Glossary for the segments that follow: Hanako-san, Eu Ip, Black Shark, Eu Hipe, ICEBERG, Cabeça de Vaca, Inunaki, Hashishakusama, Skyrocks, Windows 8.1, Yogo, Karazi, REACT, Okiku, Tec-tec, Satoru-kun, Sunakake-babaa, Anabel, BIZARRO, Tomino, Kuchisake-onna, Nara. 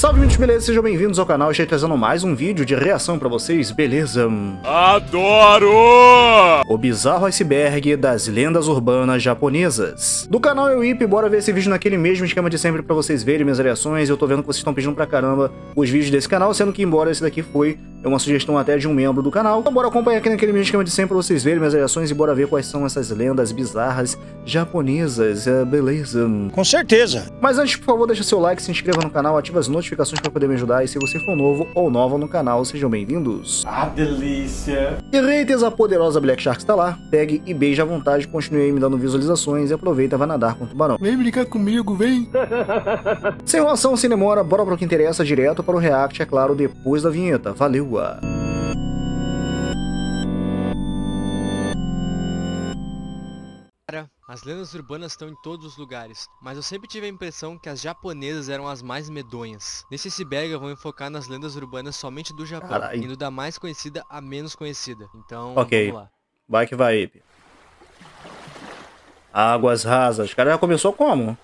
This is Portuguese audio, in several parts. Salve, gente, beleza? Sejam bem-vindos ao canal. Estou trazendo mais um vídeo de reação pra vocês, beleza? Adoro! O bizarro iceberg das lendas urbanas japonesas. Do canal Eu Ip, bora ver esse vídeo naquele mesmo esquema de sempre pra vocês verem minhas reações. Eu tô vendo que vocês estão pedindo pra caramba os vídeos desse canal, sendo que embora esse daqui foi uma sugestão até de um membro do canal. Então bora acompanhar aqui naquele mesmo esquema de sempre pra vocês verem minhas reações e bora ver quais são essas lendas bizarras japonesas, beleza? Com certeza! Mas antes, por favor, deixa seu like, se inscreva no canal, ativa as notificações para poder me ajudar, e se você for novo ou nova no canal, sejam bem-vindos. Ah, delícia! E haters, a poderosa Black Shark está lá, pegue e beija à vontade, continue aí me dando visualizações e aproveita, vai nadar com o tubarão. Vem brincar comigo, vem! Sem enrolação, sem demora, bora para o que interessa, direto para o react, é claro, depois da vinheta. Valeu! As lendas urbanas estão em todos os lugares, mas eu sempre tive a impressão que as japonesas eram as mais medonhas. Nesse iceberg eu vou enfocar nas lendas urbanas somente do Japão, Carai. Indo da mais conhecida à menos conhecida. Então, okay. Vamos lá. Vai que vai, Ipe. Águas rasas. O cara já começou como?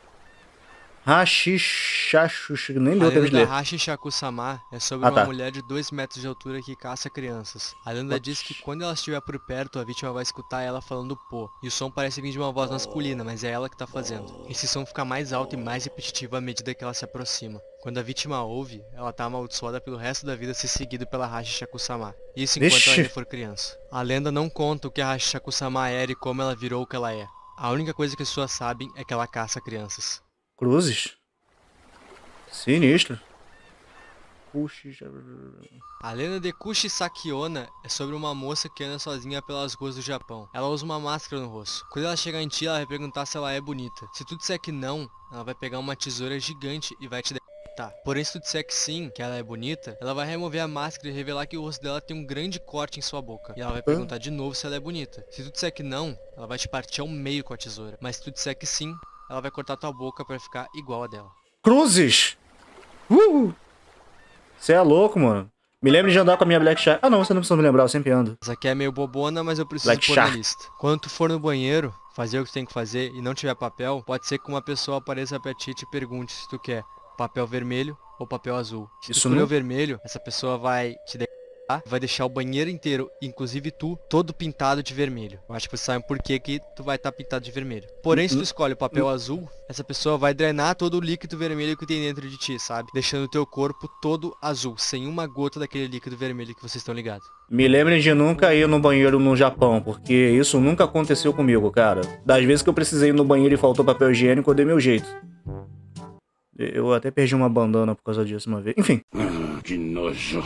Hashishakusama é sobre uma mulher de 2 metros de altura que caça crianças. A lenda diz que quando ela estiver por perto, a vítima vai escutar ela falando pô. E o som parece vir de uma voz masculina, mas é ela que tá fazendo. Esse som fica mais alto e mais repetitivo à medida que ela se aproxima. Quando a vítima ouve, ela tá amaldiçoada pelo resto da vida, se seguido pela Hashishakusama. Isso enquanto ela ainda for criança. A lenda não conta o que a Hashishakusama era e como ela virou o que ela é. A única coisa que as pessoas sabem é que ela caça crianças. Cruzes? Sinistro. A lenda de Kuchisake-onna é sobre uma moça que anda sozinha pelas ruas do Japão. Ela usa uma máscara no rosto. Quando ela chegar em ti, ela vai perguntar se ela é bonita. Se tu disser que não, ela vai pegar uma tesoura gigante e vai te decapitar. Porém, se tu disser que sim, que ela é bonita, ela vai remover a máscara e revelar que o rosto dela tem um grande corte em sua boca. E ela vai perguntar de novo se ela é bonita. Se tu disser que não, ela vai te partir ao meio com a tesoura. Mas se tu disser que sim, ela vai cortar tua boca pra ficar igual a dela. Cruzes! Você é louco, mano. Me lembro de andar com a minha Black Shark. Ah, não, você não precisa me lembrar, eu sempre ando. Essa aqui é meio bobona, mas eu preciso pôr na lista. Quando tu for no banheiro, fazer o que tu tem que fazer e não tiver papel, pode ser que uma pessoa apareça pra ti e te pergunte se tu quer papel vermelho ou papel azul. Se tu escolher o vermelho, essa pessoa vai te decapitar, vai deixar o banheiro inteiro, inclusive tu, todo pintado de vermelho. Eu acho que vocês sabem por que que tu vai estar pintado de vermelho. Porém, se tu escolhe o papel azul, essa pessoa vai drenar todo o líquido vermelho que tem dentro de ti, sabe? Deixando o teu corpo todo azul, sem uma gota daquele líquido vermelho que vocês estão ligados. Me lembrem de nunca ir no banheiro no Japão, porque isso nunca aconteceu comigo, cara. Das vezes que eu precisei ir no banheiro e faltou papel higiênico, eu dei meu jeito. Eu até perdi uma bandana por causa disso uma vez. Enfim. Que nojo.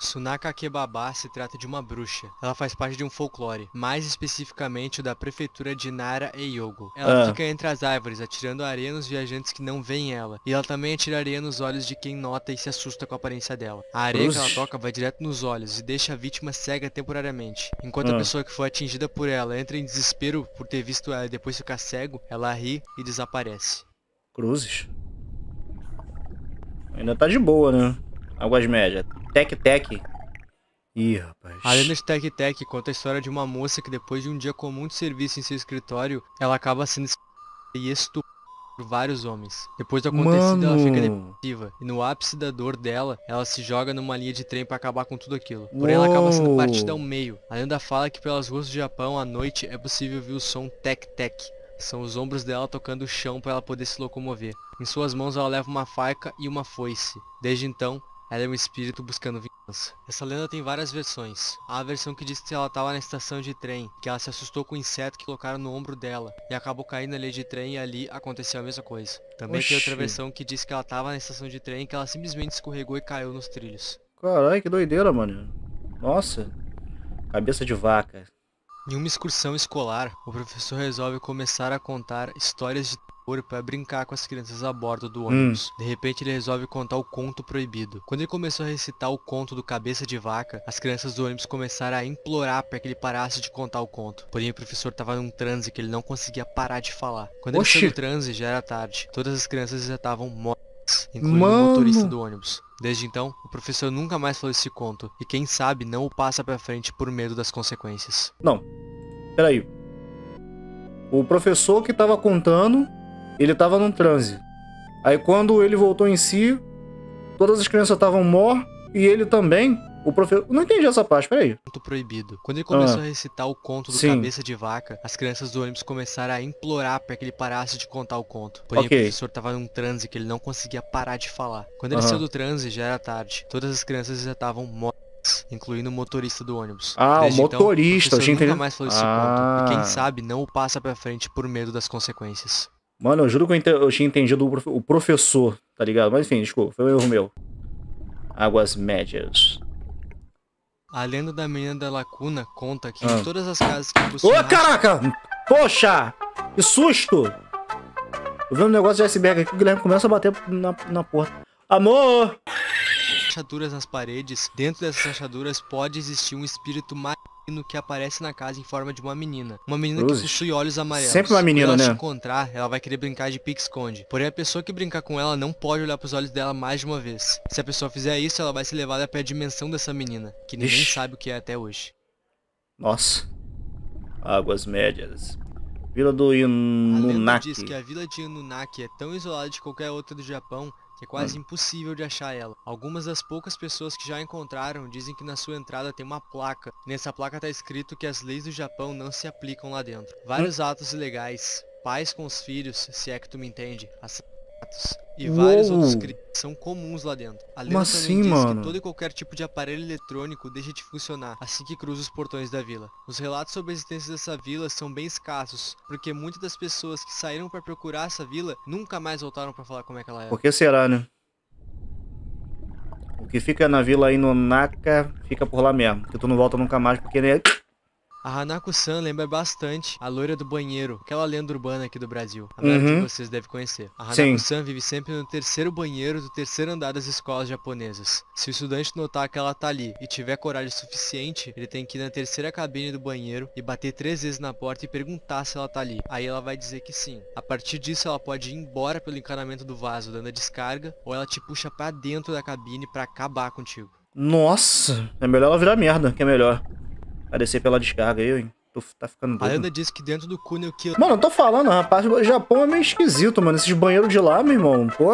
Sunakake-babaa se trata de uma bruxa. Ela faz parte de um folclore, mais especificamente o da prefeitura de Nara e Yogo. Ela fica entre as árvores, atirando areia nos viajantes que não veem ela. E ela também atira areia nos olhos de quem nota e se assusta com a aparência dela. A areia que ela toca vai direto nos olhos e deixa a vítima cega temporariamente. Enquanto a pessoa que foi atingida por ela entra em desespero por ter visto ela e depois ficar cego, ela ri e desaparece. Cruzes? Ainda tá de boa, né? Águas médias. Tec-tec. Ih, rapaz. A lenda de Tec-tec conta a história de uma moça que depois de um dia comum de serviço em seu escritório, ela acaba sendo estuprada por vários homens. Depois do acontecido, ela fica depressiva. E no ápice da dor dela, ela se joga numa linha de trem pra acabar com tudo aquilo. Porém, ela acaba sendo partida ao meio. A lenda fala que pelas ruas do Japão, à noite, é possível ouvir o som Tec-tec. São os ombros dela tocando o chão pra ela poder se locomover. Em suas mãos, ela leva uma faca e uma foice. Desde então, ela é um espírito buscando vingança. Essa lenda tem várias versões. Há a versão que diz que ela estava na estação de trem, que ela se assustou com o inseto que colocaram no ombro dela, e acabou caindo na linha de trem e ali aconteceu a mesma coisa. Também tem outra versão que diz que ela estava na estação de trem, que ela simplesmente escorregou e caiu nos trilhos. Caralho, que doideira, mano. Nossa. Cabeça de vaca. Em uma excursão escolar, o professor resolve começar a contar histórias de para brincar com as crianças a bordo do ônibus. De repente ele resolve contar o conto proibido. Quando ele começou a recitar o conto do Cabeça de Vaca, as crianças do ônibus começaram a implorar para que ele parasse de contar o conto. Porém o professor estava num transe que ele não conseguia parar de falar. Quando ele saiu do transe já era tarde. Todas as crianças já estavam mortas, incluindo o motorista do ônibus. Desde então, o professor nunca mais falou esse conto e quem sabe não o passa para frente por medo das consequências. Não, peraí. O professor que estava contando Ele tava num transe. Aí quando ele voltou em si, todas as crianças estavam mortas e ele também. O professor... Não entendi essa parte, peraí. Conto proibido. Quando ele começou a recitar o conto do Cabeça de Vaca, as crianças do ônibus começaram a implorar pra que ele parasse de contar o conto. Porém, o professor tava num transe que ele não conseguia parar de falar. Quando ele saiu do transe, já era tarde. Todas as crianças já estavam mortas, incluindo o motorista do ônibus. Ah, desde o motorista. Então, o professor nunca mais falou desse conto. E quem sabe não o passa pra frente por medo das consequências. Mano, eu juro que eu tinha entendido o professor, tá ligado? Mas enfim, desculpa, foi um erro meu. Águas médias. A lenda da menina da lacuna conta que em todas as casas que possuem... Ô, caraca! Poxa! Que susto! Eu vi um negócio de iceberg aqui, o Guilherme começa a bater na porta. Amor! Rachaduras nas paredes. Dentro dessas rachaduras pode existir um espírito maligno que aparece na casa em forma de uma menina. Uma menina que possui olhos amarelos. Sempre uma menina, né? Se ela te encontrar, ela vai querer brincar de pique-esconde. Porém, a pessoa que brincar com ela não pode olhar pros olhos dela mais de uma vez. Se a pessoa fizer isso, ela vai ser levada pra dimensão dessa menina, que ninguém sabe o que é até hoje. Nossa. Águas médias. Vila do Inunaki. A lenda diz que a vila de Inunaki é tão isolada de qualquer outra do Japão que é quase impossível de achar ela. Algumas das poucas pessoas que já encontraram dizem que na sua entrada tem uma placa. Nessa placa tá escrito que as leis do Japão não se aplicam lá dentro. Vários atos ilegais, pais com os filhos, se é que tu me entende, assassinatos e vários outros crimes são comuns lá dentro. A lei também diz que todo e qualquer tipo de aparelho eletrônico deixa de funcionar assim que cruza os portões da vila. Os relatos sobre a existência dessa vila são bem escassos, porque muitas das pessoas que saíram pra procurar essa vila nunca mais voltaram pra falar como é que ela era. Por que será, né? O que fica na vila Inunaki fica por lá mesmo, porque tu não volta nunca mais, porque nem... A Hanako-san lembra bastante a loira do banheiro, aquela lenda urbana aqui do Brasil. A maioria de vocês deve conhecer. A Hanako-san vive sempre no terceiro banheiro do terceiro andar das escolas japonesas. Se o estudante notar que ela tá ali e tiver coragem suficiente, ele tem que ir na terceira cabine do banheiro e bater 3 vezes na porta e perguntar se ela tá ali. Aí ela vai dizer que sim. A partir disso, ela pode ir embora pelo encanamento do vaso dando a descarga, ou ela te puxa pra dentro da cabine pra acabar contigo. Nossa, é melhor ela virar merda, que é melhor. Vai descer pela descarga aí, hein? Tá ficando doido. A lenda diz que dentro do túnel que... Mano, eu tô falando, rapaz, o Japão é meio esquisito, mano. Esses banheiros de lá, meu irmão. Pô,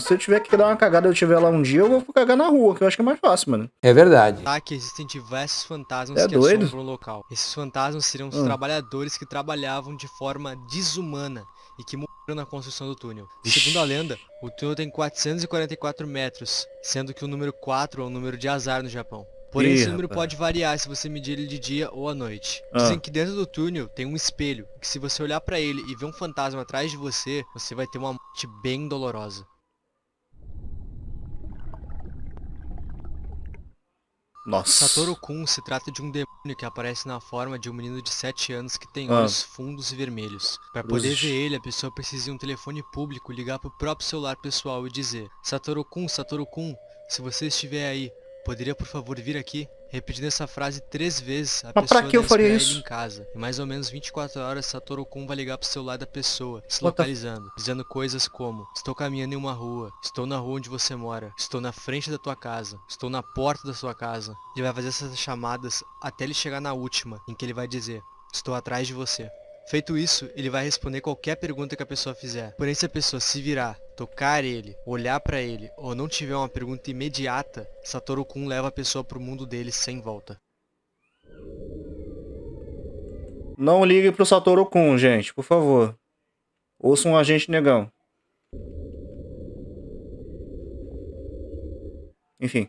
se eu tiver que dar uma cagada e eu tiver lá um dia, eu vou cagar na rua, que eu acho que é mais fácil, mano. É verdade. Aqui existem diversos fantasmas que assombram o local. Esses fantasmas seriam os trabalhadores que trabalhavam de forma desumana e que morreram na construção do túnel. Segundo a lenda, o túnel tem 444 metros, sendo que o número 4 é o número de azar no Japão. Porém, esse número pode variar se você medir ele de dia ou à noite. Dizem que dentro do túnel tem um espelho, que se você olhar pra ele e ver um fantasma atrás de você, você vai ter uma morte bem dolorosa. Nossa. Satoru-kun se trata de um demônio que aparece na forma de um menino de 7 anos que tem olhos fundos e vermelhos. Para poder ver ele, a pessoa precisa de um telefone público, ligar pro próprio celular pessoal e dizer: Satoru-kun, Satoru-kun, se você estiver aí, poderia, por favor, vir aqui? Repetindo essa frase 3 vezes, a pessoa deve esperar ele em casa. Em mais ou menos 24 horas, Satoru-kun vai ligar pro celular da pessoa, se localizando, dizendo coisas como: estou caminhando em uma rua, estou na rua onde você mora, estou na frente da tua casa, estou na porta da sua casa. Ele vai fazer essas chamadas até ele chegar na última, em que ele vai dizer: estou atrás de você. Feito isso, ele vai responder qualquer pergunta que a pessoa fizer. Porém, se a pessoa se virar, tocar ele, olhar pra ele, ou não tiver uma pergunta imediata, Satoru-kun leva a pessoa pro mundo dele sem volta. Não ligue pro Satoru-kun, gente, por favor. Ouça um agente negão. Enfim.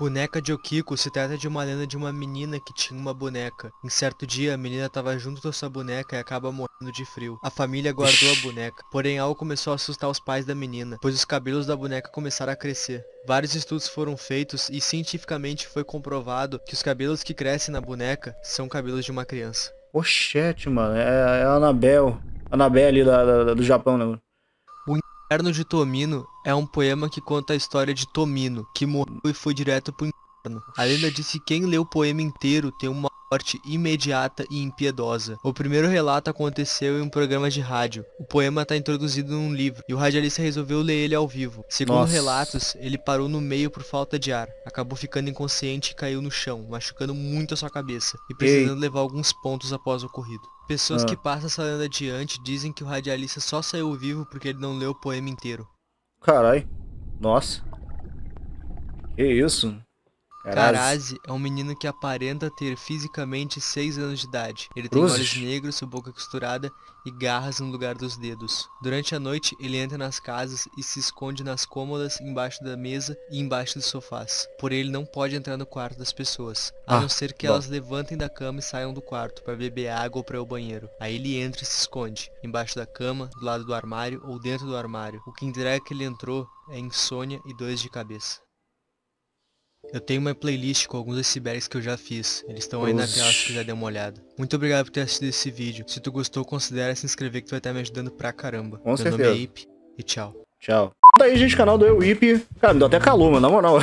Boneca de Okiku se trata de uma lenda de uma menina que tinha uma boneca. Em certo dia, a menina estava junto com sua boneca e acaba morrendo de frio. A família guardou a boneca, porém algo começou a assustar os pais da menina, pois os cabelos da boneca começaram a crescer. Vários estudos foram feitos e cientificamente foi comprovado que os cabelos que crescem na boneca são cabelos de uma criança. Oxete, mano, é a Anabel. Anabel ali do Japão, né? O Inferno de Tomino é um poema que conta a história de Tomino, que morreu e foi direto pro inferno. A lenda diz que quem lê o poema inteiro tem uma morte imediata e impiedosa. O primeiro relato aconteceu em um programa de rádio. O poema está introduzido num livro e o radialista resolveu ler ele ao vivo. Segundo relatos, ele parou no meio por falta de ar, acabou ficando inconsciente e caiu no chão, machucando muito a sua cabeça e precisando levar alguns pontos após o ocorrido. Pessoas que passam essa lenda adiante dizem que o radialista só saiu vivo porque ele não leu o poema inteiro. Carai, nossa, que isso? Karazi é um menino que aparenta ter fisicamente 6 anos de idade. Ele tem olhos negros, boca costurada e garras no lugar dos dedos. Durante a noite, ele entra nas casas e se esconde nas cômodas, embaixo da mesa e embaixo dos sofás. Porém, ele não pode entrar no quarto das pessoas, a não ser que elas levantem da cama e saiam do quarto para beber água ou para ir ao banheiro. Aí ele entra e se esconde, embaixo da cama, do lado do armário ou dentro do armário. O que indica que ele entrou é insônia e dores de cabeça. Eu tenho uma playlist com alguns icebergs que eu já fiz, eles estão aí na tela se quiser dar uma olhada. Muito obrigado por ter assistido esse vídeo, se tu gostou considera se inscrever que tu vai estar me ajudando pra caramba. Com certeza. Meu nome é Ip e tchau. Tchau. Tá aí gente, o canal do Eu Ip, cara me deu até calor, mano, na moral.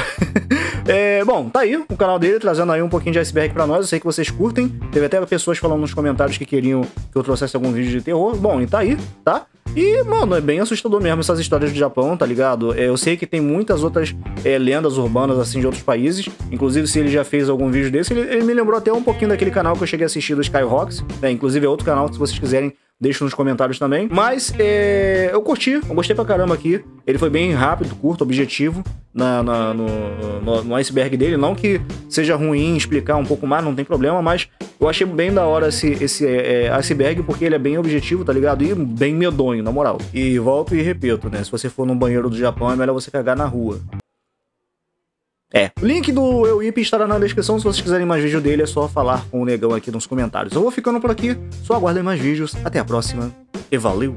Bom, tá aí o canal dele, trazendo aí um pouquinho de iceberg pra nós, eu sei que vocês curtem. Teve até pessoas falando nos comentários que queriam que eu trouxesse algum vídeo de terror, bom, e tá aí, tá? E, mano, é bem assustador mesmo essas histórias do Japão, tá ligado? Eu sei que tem muitas outras lendas urbanas, assim, de outros países. Inclusive, se ele já fez algum vídeo desse, ele me lembrou até um pouquinho daquele canal que eu cheguei a assistir do Skyrocks. Inclusive, é outro canal, se vocês quiserem, deixa nos comentários também. Mas, eu curti, eu gostei pra caramba aqui. Ele foi bem rápido, curto, objetivo no iceberg dele. Não que seja ruim explicar um pouco mais, não tem problema, mas eu achei bem da hora esse iceberg, porque ele é bem objetivo, tá ligado? E bem medonho, na moral. E volto e repito, né? Se você for num banheiro do Japão, é melhor você cagar na rua. O link do Eu Ip estará na descrição, se vocês quiserem mais vídeo dele, é só falar com o negão aqui nos comentários. Eu vou ficando por aqui, só aguardem mais vídeos, até a próxima e valeu!